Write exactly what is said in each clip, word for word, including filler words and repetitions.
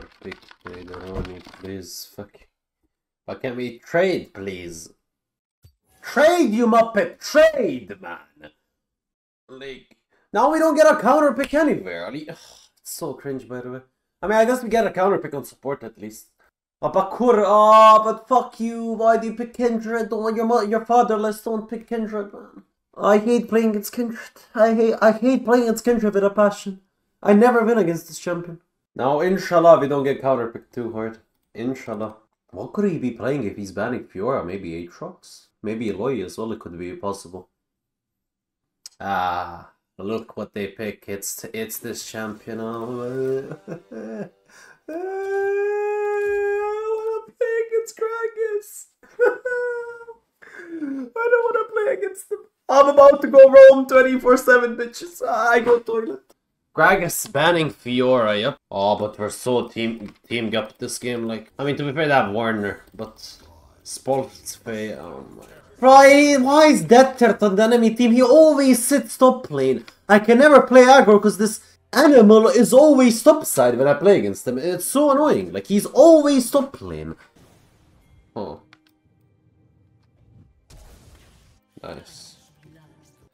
Perfect Noni, please. Fuck. Why can't we trade, please? Trade, you muppet! Trade, man! Like, now we don't get a counter pick anywhere. I mean, ugh, it's so cringe, by the way. I mean, I guess we get a counter pick on support at least. Oh, Bakura, oh, but fuck you. Why do you pick Kindred? Don't want your mother, your fatherless. Don't pick Kindred, man. I hate playing against Kindred. I hate, I hate playing against Kindred with a passion. I never win against this champion. Now, inshallah, we don't get counter picked too hard. Inshallah. What could he be playing if he's banning Fiora? Maybe Aatrox? Maybe Eloy as well, it could be possible. Ah, look what they pick. It's it's this champion. I want to play against Gragas. I don't want to play against them. I'm about to go roam twenty-four seven, bitches. I go toilet. Gragas banning Fiora, yep. Oh, but we're so team teamed up this game. Like, I mean, to be fair, they have Warner, but Spolfsfey, oh my. Bro, why is Deathert on the enemy team? He always sits top lane. I can never play aggro because this animal is always top side when I play against him. It's so annoying. Like, he's always top lane. Oh. Nice.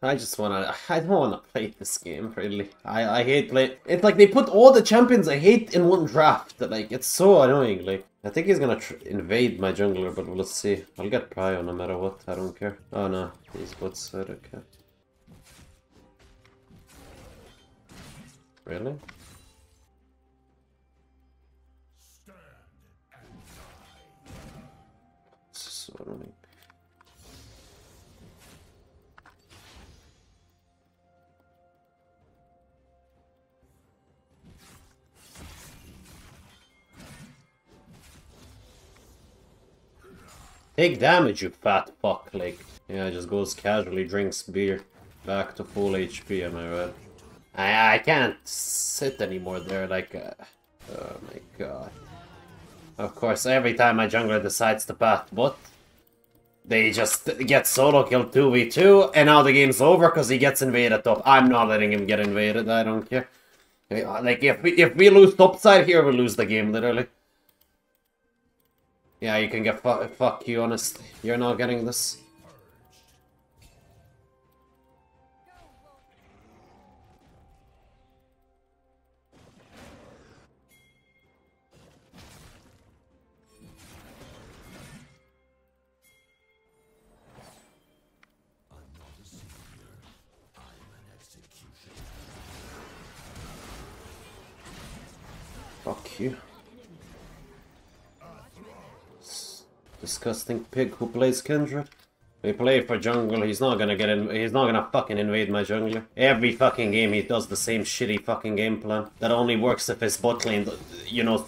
I just wanna. I don't wanna play this game, really. I, I hate playing. It's like they put all the champions I hate in one draft. Like, it's so annoying. Like, I think he's gonna tr invade my jungler, but let's see. I'll get Prio no matter what. I don't care. Oh no, these bots are okay. Really? It's so annoying. Take damage, you fat fuck, like. Yeah, just goes casually, drinks beer. Back to full H P, am I right? I, I can't sit anymore there, like, uh, oh my god. Of course, every time my jungler decides to path bot, they just get solo killed two v two, and now the game's over because he gets invaded top. I'm not letting him get invaded, I don't care. Like, if we, if we lose topside here, we lose the game, literally. Yeah, you can get fu fuck you, honestly. You're not getting this. Fuck you. Disgusting pig who plays Kindred. We play for jungle. He's not gonna get in. He's not gonna fucking invade my jungler. Every fucking game he does the same shitty fucking game plan. That only works if his bot lane, you know,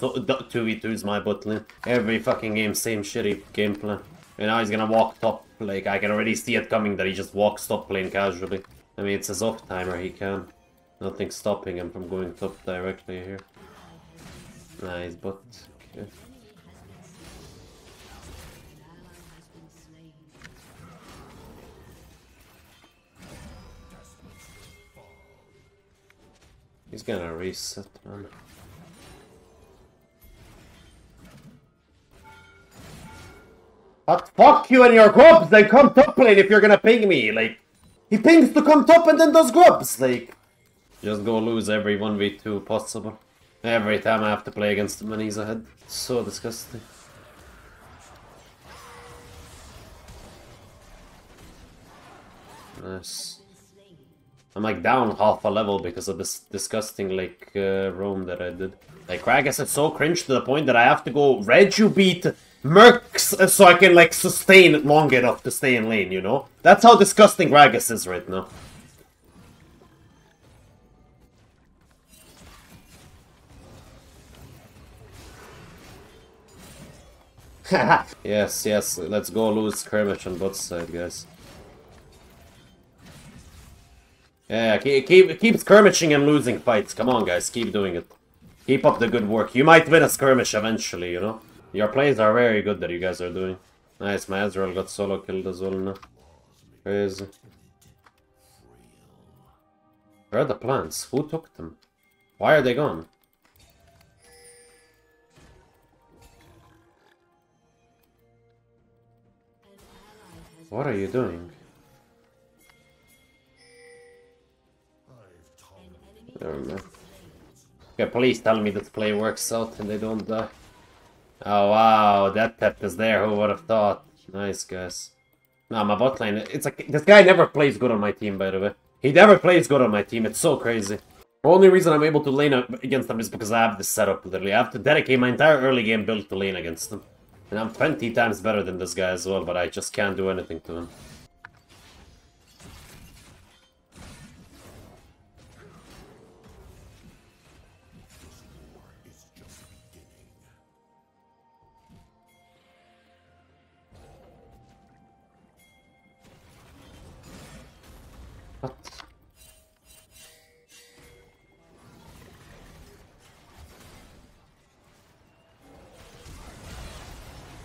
two v two is my bot lane. Every fucking game, same shitty game plan. And now he's gonna walk top. Like, I can already see it coming that he just walks top lane casually. I mean, it's his off timer. He can. Nothing's stopping him from going top directly here. Nice, but okay. He's gonna reset, man. But fuck you and your grubs, then come top lane if you're gonna ping me, like. He pings to come top and then does grubs, like. Just go lose every one v two possible. Every time I have to play against him and he's ahead. So disgusting. Nice. I'm like down half a level because of this disgusting like uh, roam that I did. Like Gragas is so cringe to the point that I have to go Rejubeat Mercs so I can like sustain long enough to stay in lane, you know? That's how disgusting Gragas is right now. Yes, yes, let's go lose skirmish on both sides, guys. Yeah, keep, keep keep skirmishing and losing fights. Come on, guys, keep doing it. Keep up the good work. You might win a skirmish eventually, you know? Your plays are very good that you guys are doing. Nice, my Ezreal got solo killed as well now. Crazy. Where are the plants? Who took them? Why are they gone? What are you doing? Um, okay, please tell me that play works out and they don't die. Oh wow, that tap is there, who would have thought? Nice guys. Nah, my bot lane, it's like, this guy never plays good on my team, by the way. He never plays good on my team, it's so crazy. The only reason I'm able to lane against them is because I have this setup, literally. I have to dedicate my entire early game build to lane against them. And I'm twenty times better than this guy as well, but I just can't do anything to him.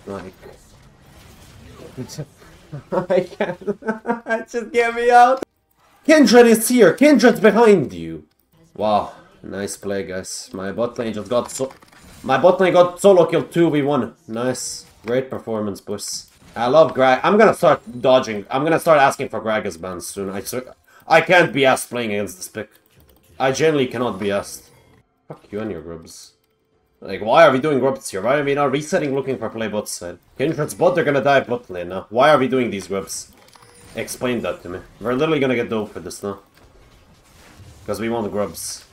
Like, I can't. Just get me out. Kindred is here. Kindred's behind you. Wow, nice play, guys. My bot lane just got so. My bot lane got solo killed two v one. Nice, great performance, boys. I love Grag. I'm gonna start dodging. I'm gonna start asking for Gragas bans soon. I I can't be asked playing against this pick. I generally cannot be asked. Fuck you and your grubs. Like, why are we doing grubs here? Why are we not resetting looking for play bot side? Kindred's bot, they're gonna die bot lane now. Why are we doing these grubs? Explain that to me. We're literally gonna get doped for this now. Because we want grubs.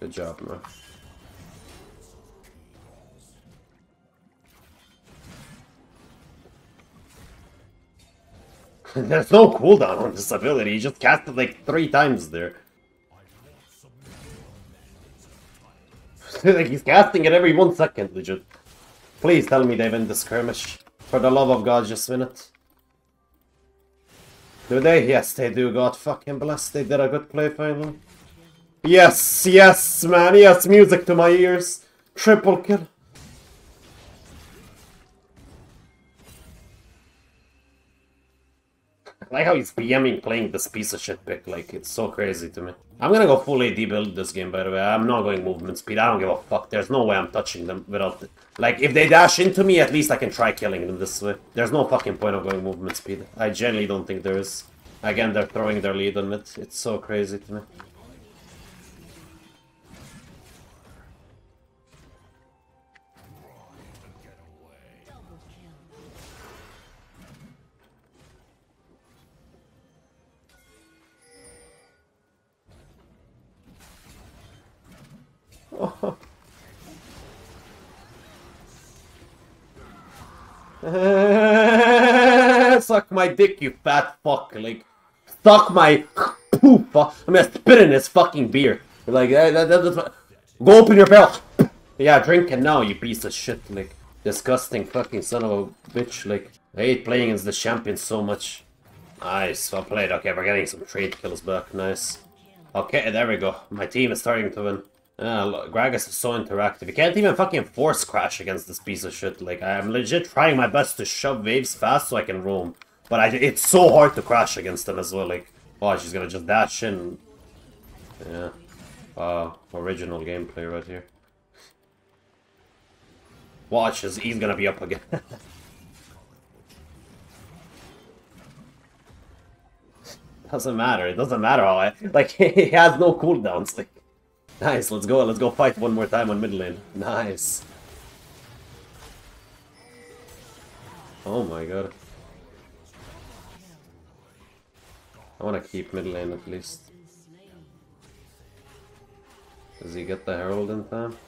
Good job, man. There's no cooldown on this ability, he just cast it like three times there. Like, he's casting it every one second, legit. Please tell me they win the skirmish. For the love of God, just win it. Do they? Yes, they do, God fucking bless. They did a good play finally. Yes, yes, man, yes, music to my ears. Triple kill. I like how he's PMing playing this piece of shit pick, like, it's so crazy to me. I'm gonna go full A D build this game, by the way. I'm not going movement speed, I don't give a fuck. There's no way I'm touching them without it. Like, if they dash into me, at least I can try killing them this way. There's no fucking point of going movement speed. I generally don't think there is. Again, they're throwing their lead on it. It's so crazy to me. Suck my dick, you fat fuck. Like, suck my poop. I'm gonna spit in his fucking beer. Like, that, that, that's my... Go open your mouth. Yeah, drink it now, you piece of shit. Like, disgusting fucking son of a bitch. Like, I hate playing as the champion so much. Nice, well played. Okay, we're getting some trade kills back. Nice. Okay, there we go. My team is starting to win. Uh, look, Gragas is so interactive. You can't even fucking force crash against this piece of shit. Like, I'm legit trying my best to shove waves fast so I can roam. But I, it's so hard to crash against them as well. Like, oh, she's gonna just dash in. Yeah. Wow, uh, original gameplay right here. Watch, he's gonna be up again. Doesn't matter. It doesn't matter how I... Like, he has no cooldowns. Like, nice, let's go, let's go fight one more time on mid lane. Nice. Oh my god. I wanna keep mid lane at least. Does he get the herald in time?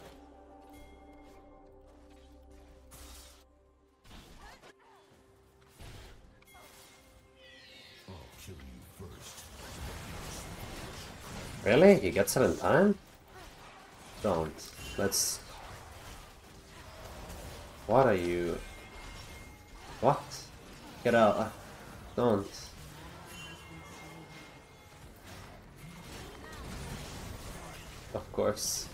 Really? He gets it in time? Don't. Let's... What are you... What? Get out. Don't. Of course.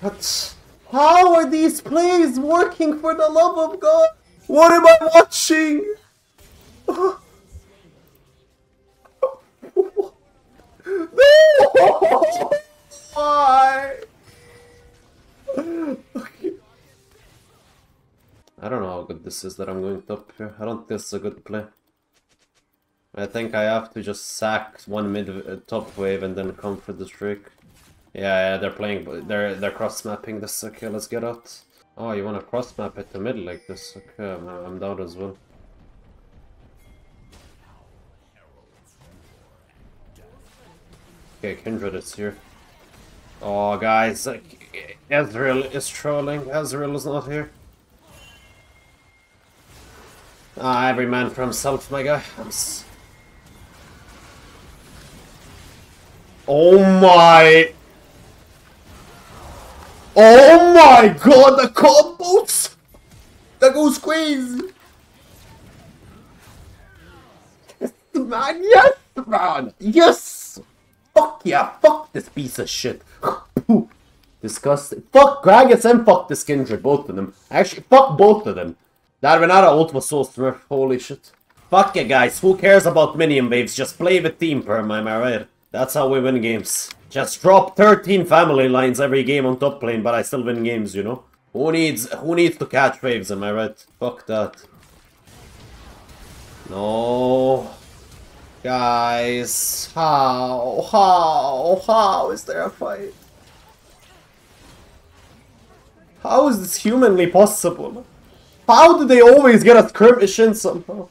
What? How are these plays working, for the love of God? What am I watching? Why? Okay. I don't know how good this is that I'm going top here. I don't think it's a good play. I think I have to just sack one mid uh, top wave and then come for the trick. Yeah, yeah, they're playing, they're they're cross mapping this. Okay, let's get out. Oh, you wanna cross map at the middle like this? Okay, I'm, I'm down as well. Okay, Kindred is here. Oh, guys, like, Ezreal is trolling. Ezreal is not here. Ah, every man for himself, my guy. I'm s oh my! Oh my god, the combos! That goes squeeze! Yes, man, yes, man! Yes! Fuck yeah, fuck this piece of shit. Disgusting. Fuck Gragas and fuck this Kindred, both of them. Actually, fuck both of them. That Renata ult was so smurf, holy shit. Fuck it, guys, who cares about minion waves? Just play with team perm, am I right? That's how we win games. Just drop thirteen family lines every game on top lane, but I still win games, you know? Who needs who needs to catch waves, am I right? Fuck that. No. Guys, how, how, how is there a fight? How is this humanly possible? How do they always get a skirmish in somehow?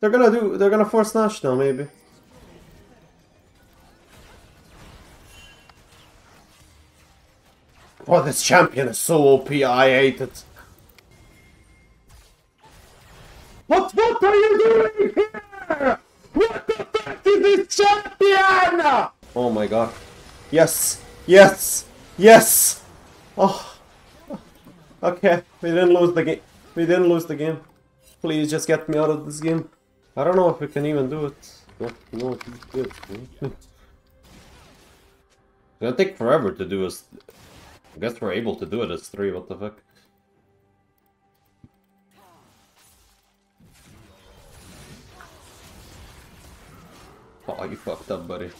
They're gonna do. They're gonna force Nash now, maybe. Oh, this champion is so O P. I hate it. What? What are you doing here? What the fuck is this champion? Oh my god! Yes, yes, yes. Oh. Okay, we didn't lose the game. We didn't lose the game. Please just get me out of this game. I don't know if we can even do it. No, no, it's good. It's gonna take forever to do us. I guess we're able to do it as three, what the fuck? Oh, you fucked up, buddy.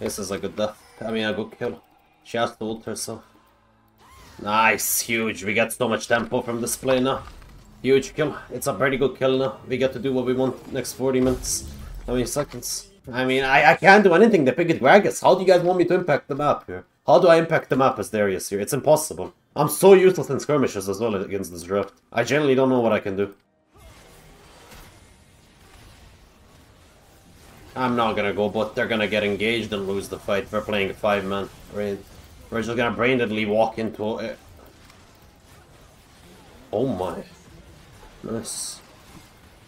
This is a good death. I mean, a good kill. She has to ult herself. Nice, huge. We get so much tempo from this play now. Huge kill. It's a pretty good kill now. We get to do what we want next forty minutes. I mean, seconds. I mean, I, I can't do anything. They pick it Gragas. How do you guys want me to impact the map here? How do I impact the map as Darius here? It's impossible. I'm so useless in skirmishes as well against this draft. I generally don't know what I can do. I'm not gonna go, but they're gonna get engaged and lose the fight. We're playing a five-man raid. We're just gonna brainedly walk into it. Oh my. Miss.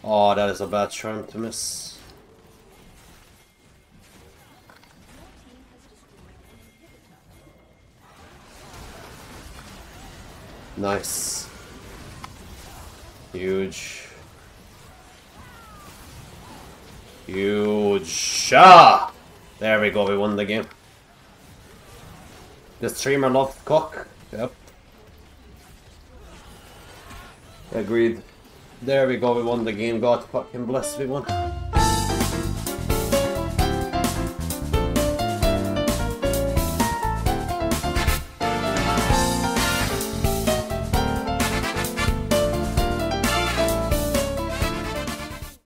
Oh, that is a bad charm to miss. Nice. Huge. Huge. Ah! There we go, we won the game. The streamer loved cock. Yep. Agreed. There we go, we won the game. God fucking bless, we won.